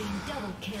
Team double kill.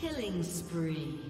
Killing spree.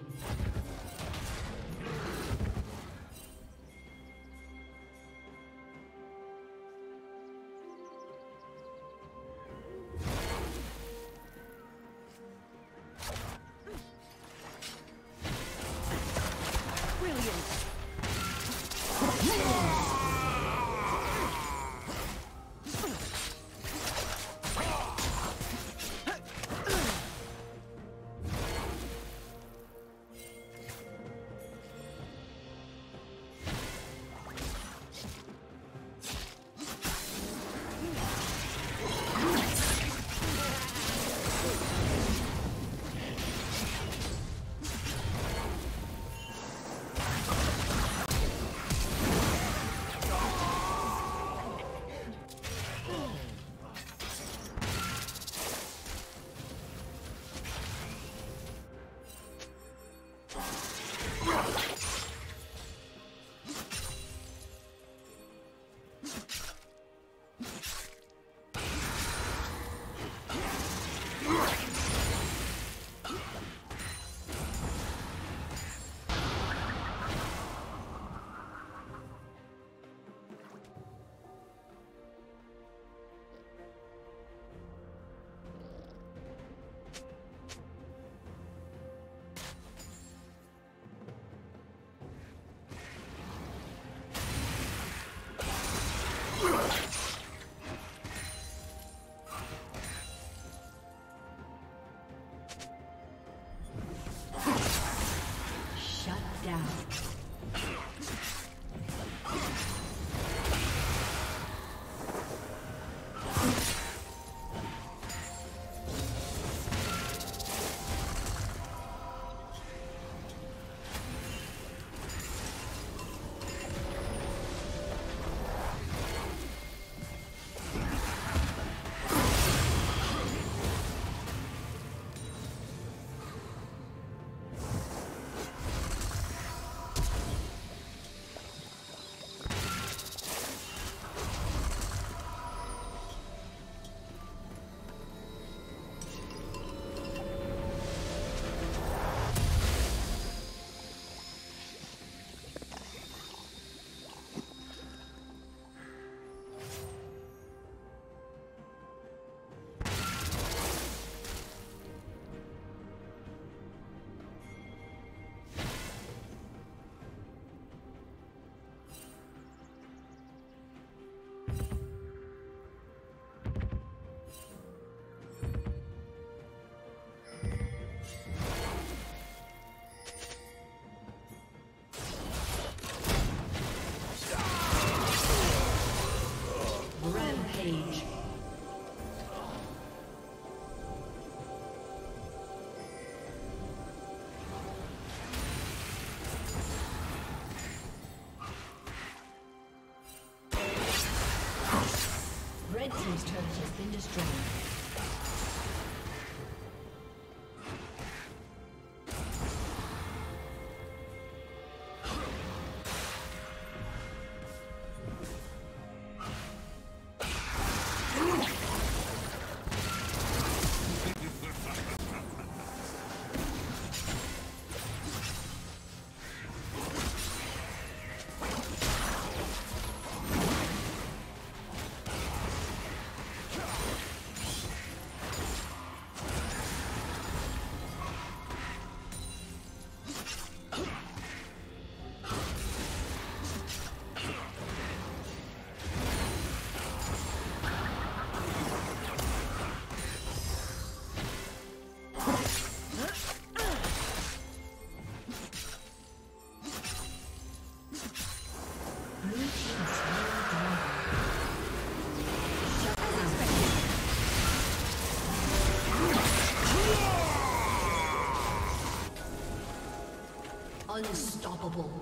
Unstoppable.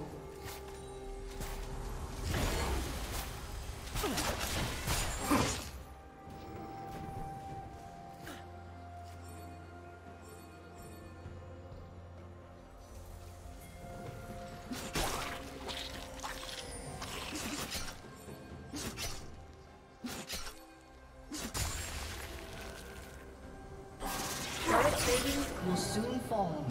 Turret plating will soon fall.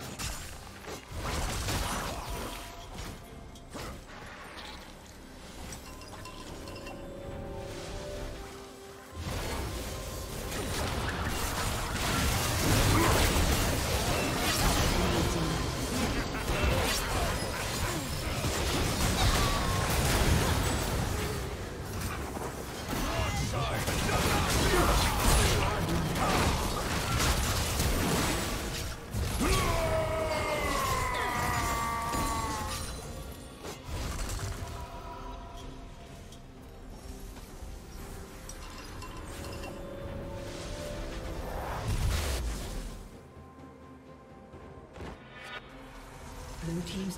Blue team's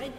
Red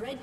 Red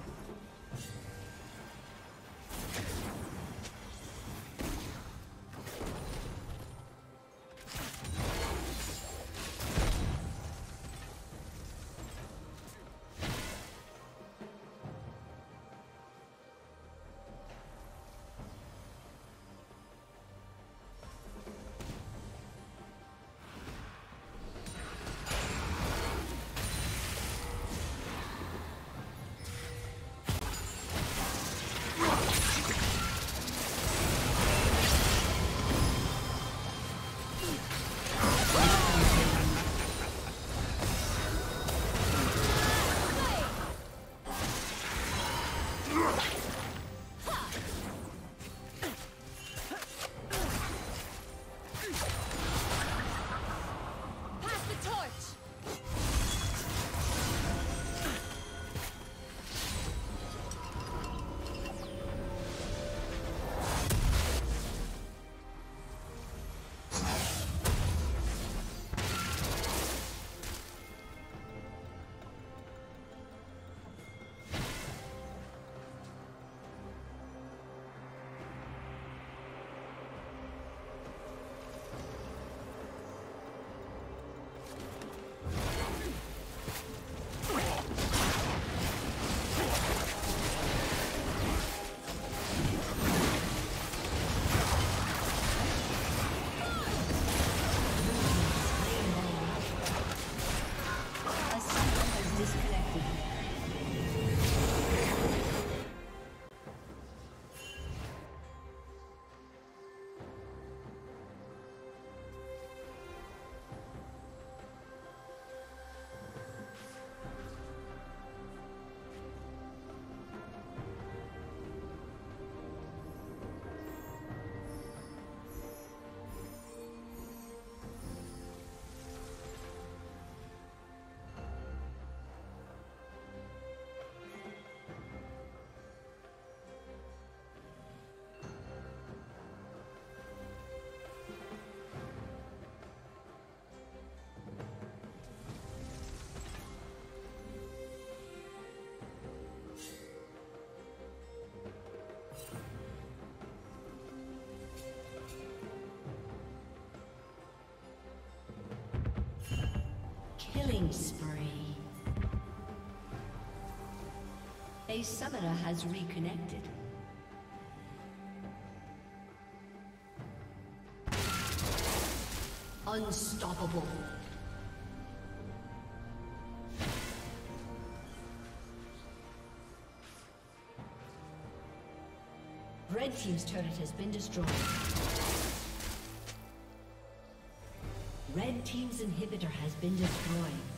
Killing spree. A summoner has reconnected. Unstoppable. Red team's turret has been destroyed. Red team's inhibitor has been destroyed.